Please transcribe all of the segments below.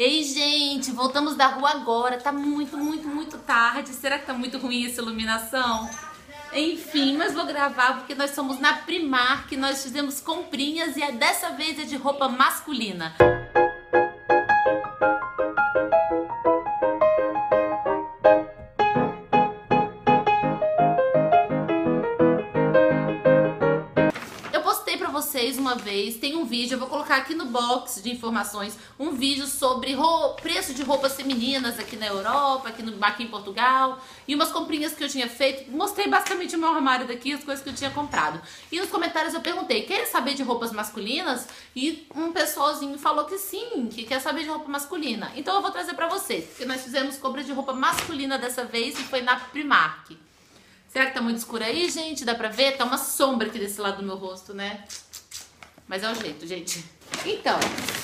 Ei, gente, voltamos da rua agora. Tá muito tarde. Será que tá muito ruim essa iluminação? Enfim, mas vou gravar porque nós somos na Primark, nós fizemos comprinhas e dessa vez é de roupa masculina. Uma vez, tem um vídeo, eu vou colocar aqui no box de informações, um vídeo sobre preço de roupas femininas aqui na Europa, aqui em Portugal, e umas comprinhas que eu tinha feito, mostrei basicamente o meu armário daqui, as coisas que eu tinha comprado. E nos comentários eu perguntei, quer saber de roupas masculinas? E um pessoalzinho falou que sim, que quer saber de roupa masculina. Então eu vou trazer pra vocês, porque nós fizemos compra de roupa masculina dessa vez e foi na Primark. Será que tá muito escuro aí, gente? Dá pra ver? Tá uma sombra aqui desse lado do meu rosto, né? Mas é o jeito, gente. Então,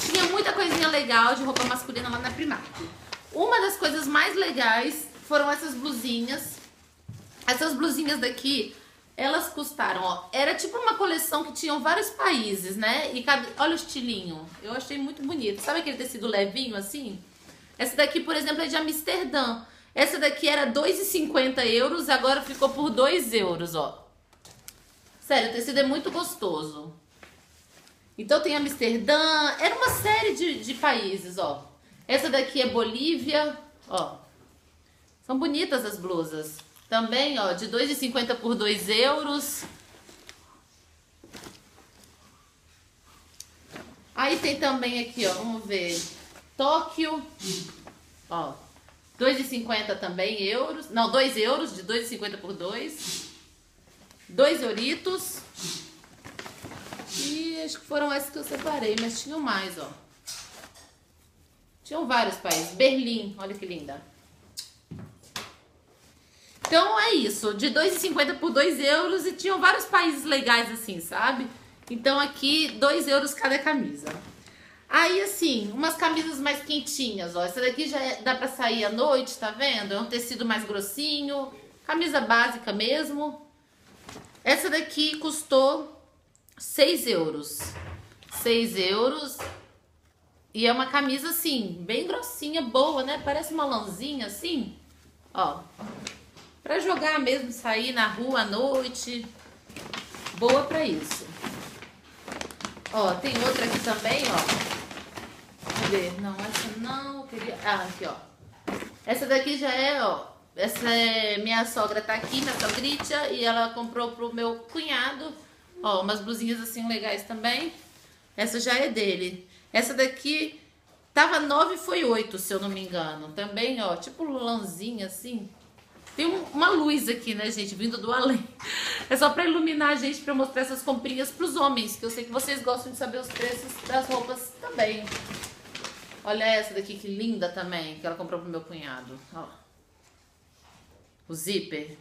tinha muita coisinha legal de roupa masculina lá na Primark. Uma das coisas mais legais foram essas blusinhas. Essas blusinhas daqui, elas custaram, ó. Era tipo uma coleção que tinham vários países, né? E olha o estilinho. Eu achei muito bonito. Sabe aquele tecido levinho, assim? Essa daqui, por exemplo, é de Amsterdã. Essa daqui era 2,50 €, agora ficou por 2 €, ó. Sério, o tecido é muito gostoso. Então tem Amsterdã, era uma série de países, ó. Essa daqui é Bolívia, ó. São bonitas as blusas. Também, ó, de 2,50 por 2 €. Aí tem também aqui, ó, vamos ver. Tóquio, ó. 2,50 também, euros. Não, 2 €, de 2,50 por 2. 2 €. E acho que foram essas que eu separei, mas tinham mais, ó. Tinham vários países. Berlim, olha que linda. Então é isso, de 2,50 por 2 € e tinham vários países legais assim, sabe? Então aqui, 2 € cada camisa. Aí assim, umas camisas mais quentinhas, ó. Essa daqui já dá pra sair à noite, tá vendo? É um tecido mais grossinho, camisa básica mesmo. Essa daqui custou 6 €. E é uma camisa assim, bem grossinha, boa, né? Parece uma lãzinha assim, ó. Pra jogar mesmo, sair na rua à noite. Boa pra isso. Ó, tem outra aqui também, ó. Cadê? Não, essa não. Eu queria... Ah, aqui, ó. Essa daqui já é, ó. Essa é... Minha sogra tá aqui, minha sogrinha. E ela comprou pro meu cunhado. Ó, umas blusinhas assim legais também. Essa já é dele. Essa daqui tava 9, foi 8, se eu não me engano. Também, ó, tipo lãzinha assim. Tem uma luz aqui, né, gente? Vindo do além. É só pra iluminar a gente, pra mostrar essas comprinhas pros homens. Que eu sei que vocês gostam de saber os preços das roupas também. Olha essa daqui que linda também, que ela comprou pro meu cunhado. Ó. O zíper.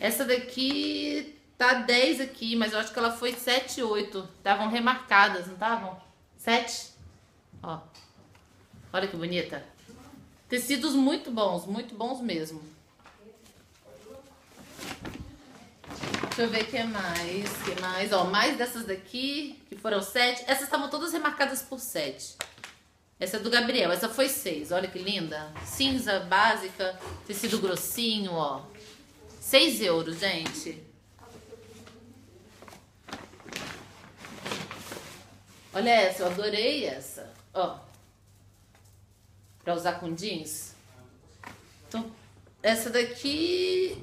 Essa daqui... Tá 10 aqui, mas eu acho que ela foi 7, 8. Estavam remarcadas, não estavam? 7. Ó. Olha que bonita. Tecidos muito bons mesmo. Deixa eu ver o que mais. O que mais? Ó, mais dessas daqui, que foram 7. Essas estavam todas remarcadas por 7. Essa é do Gabriel, essa foi 6. Olha que linda. Cinza, básica, tecido grossinho, ó. 6 €, gente. Olha essa, eu adorei essa, ó, pra usar com jeans. Então, essa daqui,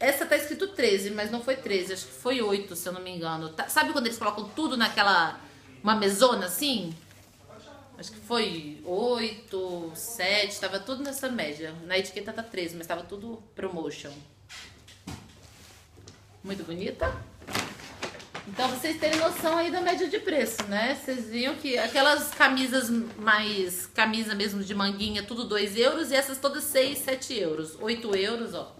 essa tá escrito 13, mas não foi 13, acho que foi 8, se eu não me engano. Tá, sabe quando eles colocam tudo naquela, uma mesona assim? Acho que foi 8, 7, tava tudo nessa média. Na etiqueta tá 13, mas tava tudo promotion. Muito bonita. Então, vocês terem noção aí da média de preço, né? Vocês viram que aquelas camisas mais... Camisa mesmo de manguinha, tudo 2 € e essas todas 6, 7 €. 8 €, ó.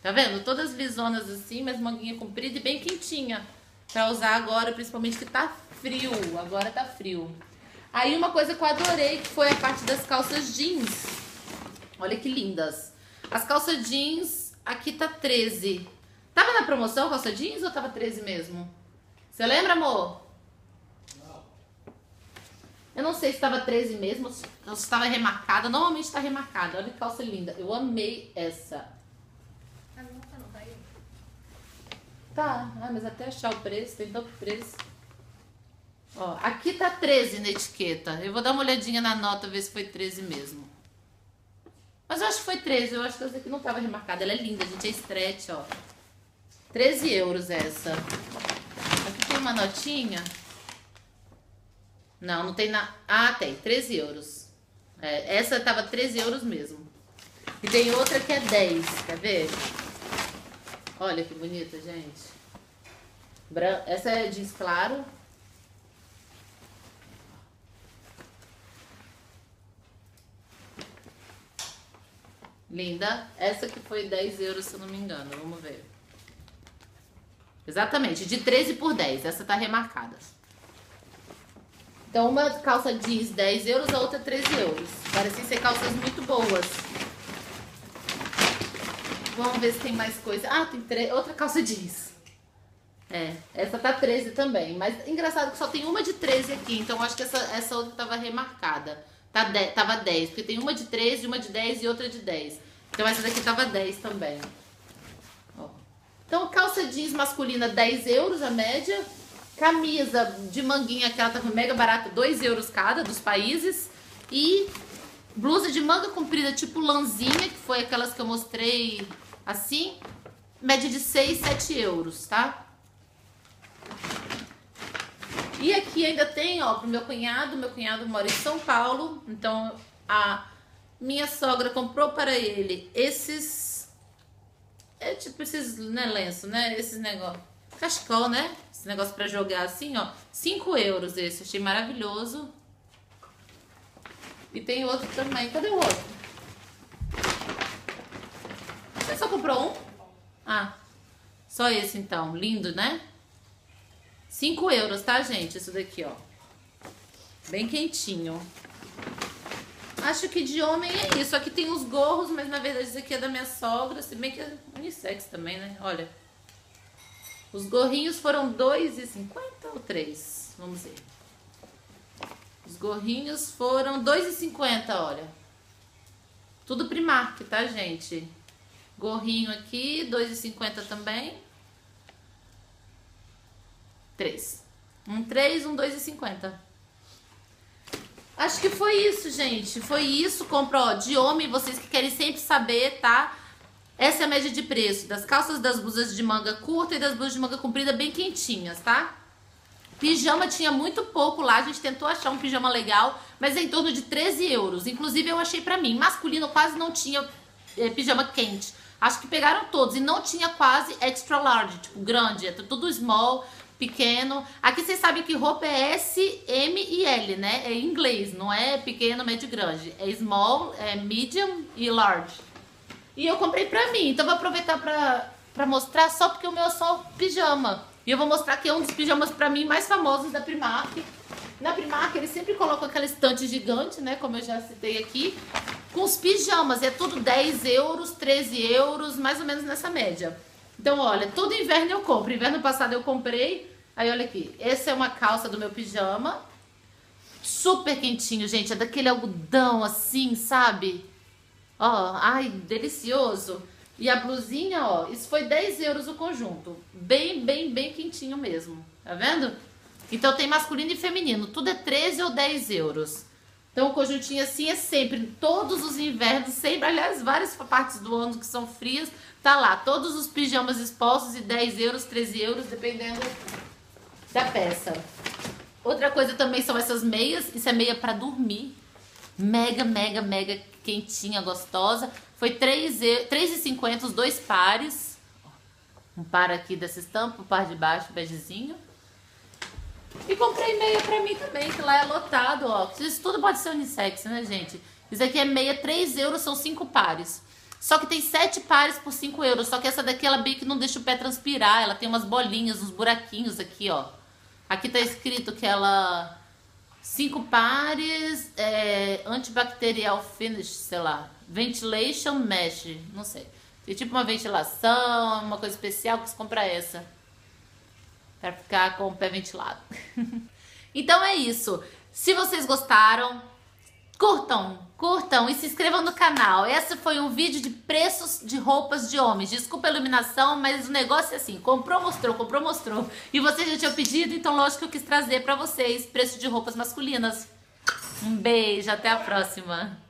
Tá vendo? Todas lisonas assim, mas manguinha comprida e bem quentinha. Pra usar agora, principalmente que tá frio. Agora tá frio. Aí uma coisa que eu adorei, que foi a parte das calças jeans. Olha que lindas. As calças jeans, aqui tá 13. Tava na promoção calça jeans ou tava 13 mesmo? Você lembra, amor? Não. Eu não sei se estava 13 mesmo ou se estava remarcada. Normalmente está remarcada. Olha que calça linda. Eu amei essa. A minha tá, não tá aí? Tá. Ah, mas até achar o preço. Tem tanto preço. Ó, aqui tá 13 na etiqueta. Eu vou dar uma olhadinha na nota, ver se foi 13 mesmo. Mas eu acho que foi 13. Eu acho que essa aqui não estava remarcada. Ela é linda, gente. É stretch, ó. 13 euros essa. Aqui tem uma notinha. Não, não tem nada. Ah, tem. 13 euros. É, essa tava 13 euros mesmo. E tem outra que é 10. Quer ver? Olha que bonita, gente. Essa é jeans claro. Linda. Essa que foi 10 euros, se eu não me engano. Vamos ver. Exatamente. De 13 por 10. Essa tá remarcada. Então, uma calça jeans 10 euros, a outra 13 euros. Parecem ser calças muito boas. Vamos ver se tem mais coisa. Ah, tem outra calça jeans. É, essa tá 13 também. Mas engraçado que só tem uma de 13 aqui. Então, acho que essa outra tava remarcada. Tava 10, porque tem uma de 13, uma de 10 e outra de 10. Então, essa daqui tava 10 também. Ó. Então, calça jeans masculina 10 euros a média. Camisa de manguinha, que ela tá mega barata, 2 euros cada, dos países. E blusa de manga comprida, tipo lãzinha, que foi aquelas que eu mostrei assim. Média de 6, 7 euros, tá? E aqui ainda tem, ó, pro meu cunhado. Meu cunhado mora em São Paulo. Então, a minha sogra comprou para ele esses... É tipo esses, né, lenço, né? Esses negócios. Cachecol, né? Esse negócio pra jogar assim, ó. 5 euros esse. Achei maravilhoso. E tem outro também. Cadê o outro? Você só comprou um? Ah, só esse então. Lindo, né? 5 euros, tá, gente? Isso daqui, ó. Bem quentinho. Acho que de homem é isso. Aqui tem uns gorros, mas na verdade isso aqui é da minha sogra. Se bem que é unissex também, né? Olha. Os gorrinhos foram 2,50 ou 3? Vamos ver. Os gorrinhos foram 2,50, olha. Tudo Primark, tá, gente? Gorrinho aqui, 2,50 também. 3. Um 3, um 2,50. Acho que foi isso, gente. Foi isso. Compra, ó, de homem, vocês que querem sempre saber, tá? Essa é a média de preço das calças, das blusas de manga curta e das blusas de manga comprida bem quentinhas, tá? Pijama tinha muito pouco lá, a gente tentou achar um pijama legal, mas é em torno de 13 euros. Inclusive eu achei pra mim, masculino quase não tinha pijama quente. Acho que pegaram todos e não tinha quase extra large, tipo grande, é tudo small, pequeno. Aqui vocês sabem que roupa é S, M e L, né? É em inglês, não é pequeno, médio e grande. É small, é medium e large. E eu comprei pra mim, então vou aproveitar pra mostrar, só porque o meu é só pijama. E eu vou mostrar que é um dos pijamas pra mim mais famosos da Primark. Na Primark eles sempre colocam aquela estante gigante, né, como eu já citei aqui, com os pijamas. É tudo 10 euros, 13 euros, mais ou menos nessa média. Então olha, todo inverno eu compro. Inverno passado eu comprei, aí olha aqui. Essa é uma calça do meu pijama. Super quentinho, gente, é daquele algodão assim, sabe? Ó, ai, delicioso. E a blusinha, ó, isso foi 10 euros o conjunto. Bem, bem, bem quentinho mesmo. Tá vendo? Então tem masculino e feminino. Tudo é 13 ou 10 euros. Então o conjuntinho assim é sempre, todos os invernos, sempre, aliás, várias partes do ano que são frias, tá lá. Todos os pijamas expostos e 10 euros, 13 euros, dependendo da peça. Outra coisa também são essas meias. Isso é meia pra dormir. Mega, mega, mega quentinha, gostosa. Foi 3,50 os dois pares. Um par aqui dessa estampa, um par de baixo, begezinho. E comprei meia pra mim também, que lá é lotado, ó. Isso tudo pode ser unissex, né, gente? Isso aqui é meia, 3 euros, são 5 pares. Só que tem 7 pares por 5 euros. Só que essa daqui, ela bem que não deixa o pé transpirar. Ela tem umas bolinhas, uns buraquinhos aqui, ó. Aqui tá escrito que ela... 5 pares, antibacterial finish, sei lá, ventilation mesh, não sei. Tem tipo uma ventilação, uma coisa especial que você compra essa. Pra ficar com o pé ventilado. Então é isso. Se vocês gostaram, curtam e se inscrevam no canal. Esse foi um vídeo de preços de roupas de homens. Desculpa a iluminação, mas o negócio é assim, comprou, mostrou. E vocês já tinham pedido, então lógico que eu quis trazer pra vocês preço de roupas masculinas. Um beijo, até a próxima.